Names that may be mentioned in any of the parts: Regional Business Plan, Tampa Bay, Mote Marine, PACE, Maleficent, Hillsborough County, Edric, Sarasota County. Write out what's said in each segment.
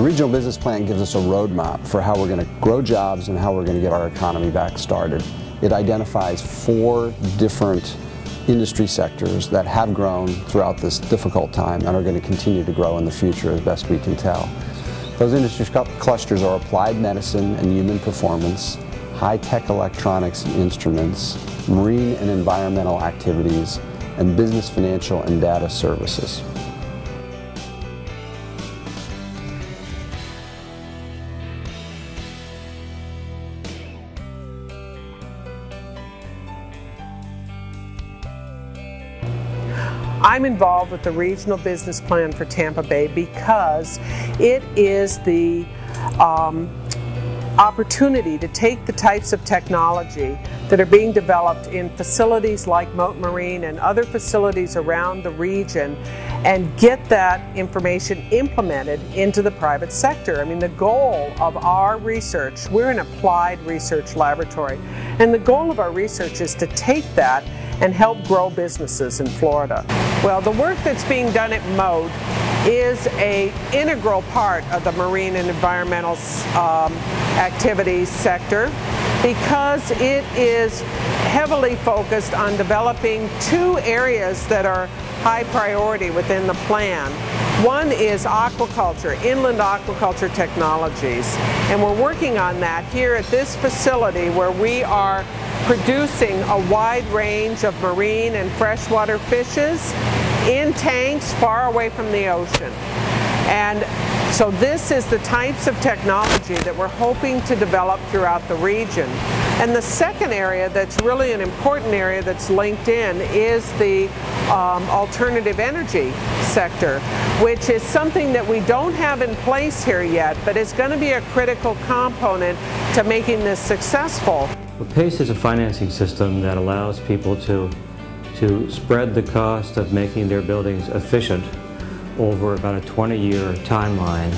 The Regional Business Plan gives us a roadmap for how we're going to grow jobs and how we're going to get our economy back started. It identifies 4 different industry sectors that have grown throughout this difficult time and are going to continue to grow in the future as best we can tell. Those industry clusters are applied medicine and human performance, high-tech electronics and instruments, marine and environmental activities, and business, financial, and data services. I'm involved with the Regional Business Plan for Tampa Bay because it is the opportunity to take the types of technology that are being developed in facilities like Mote Marine and other facilities around the region and get that information implemented into the private sector. I mean, the goal of our research, we're an applied research laboratory, and the goal of our research is to take that and help grow businesses in Florida. Well, the work that's being done at Mote is an integral part of the marine and environmental activities sector because it is heavily focused on developing 2 areas that are high priority within the plan. One is aquaculture, inland aquaculture technologies, and we're working on that here at this facility where we are producing a wide range of marine and freshwater fishes in tanks far away from the ocean. And so this is the types of technology that we're hoping to develop throughout the region. And the second area that's really an important area that's linked in is the alternative energy sector, which is something that we don't have in place here yet, but it's going to be a critical component to making this successful. Well, PACE is a financing system that allows people to spread the cost of making their buildings efficient over about a 20-year timeline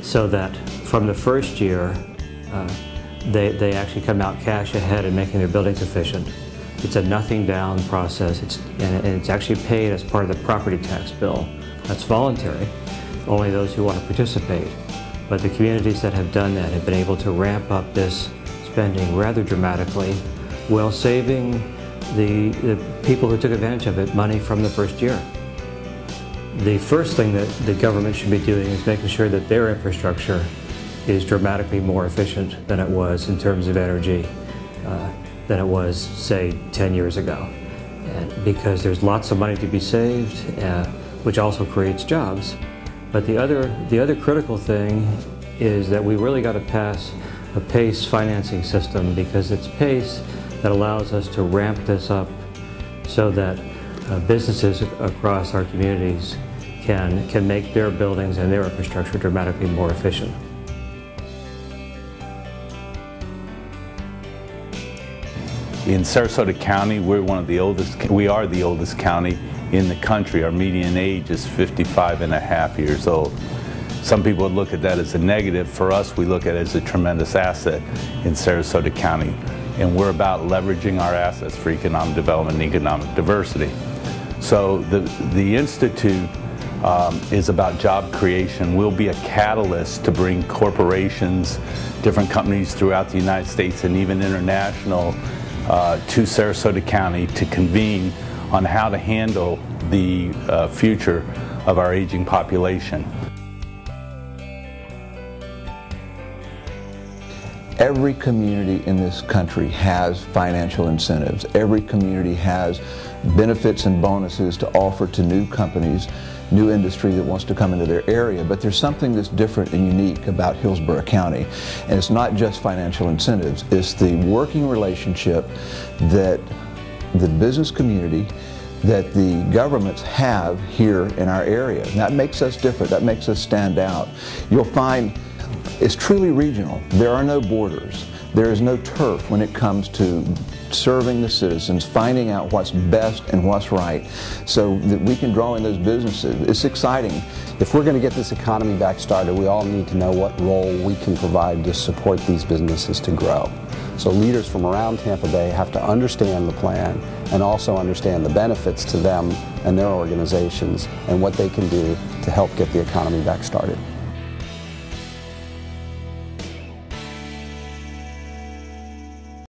so that from the first year they actually come out cash ahead in making their buildings efficient. It's a nothing down process, and it's actually paid as part of the property tax bill. That's voluntary, only those who want to participate. But the communities that have done that have been able to ramp up this spending rather dramatically while saving the people who took advantage of it money from the first year. The first thing that the government should be doing is making sure that their infrastructure is dramatically more efficient than it was in terms of energy than it was, say, 10 years ago. And because there's lots of money to be saved, which also creates jobs. But the other critical thing is that we really got to pass a PACE financing system, because it's PACE that allows us to ramp this up so that businesses across our communities can make their buildings and their infrastructure dramatically more efficient. In Sarasota County, we're one of the oldest, we are the oldest county in the country. Our median age is 55.5 years old. Some people would look at that as a negative. For us, we look at it as a tremendous asset in Sarasota County. And we're about leveraging our assets for economic development and economic diversity. So the Institute is about job creation. We'll be a catalyst to bring corporations, different companies throughout the United States and even international to Sarasota County to convene on how to handle the future of our aging population. Every community in this country has financial incentives. Every community has benefits and bonuses to offer to new companies, new industry that wants to come into their area. But there's something that's different and unique about Hillsborough County. And it's not just financial incentives. It's the working relationship that the business community, that the governments have here in our area. And that makes us different. That makes us stand out. You'll find it's truly regional. There are no borders. There is no turf when it comes to serving the citizens, finding out what's best and what's right so that we can draw in those businesses. It's exciting. If we're going to get this economy back started, we all need to know what role we can provide to support these businesses to grow. So leaders from around Tampa Bay have to understand the plan and also understand the benefits to them and their organizations and what they can do to help get the economy back started.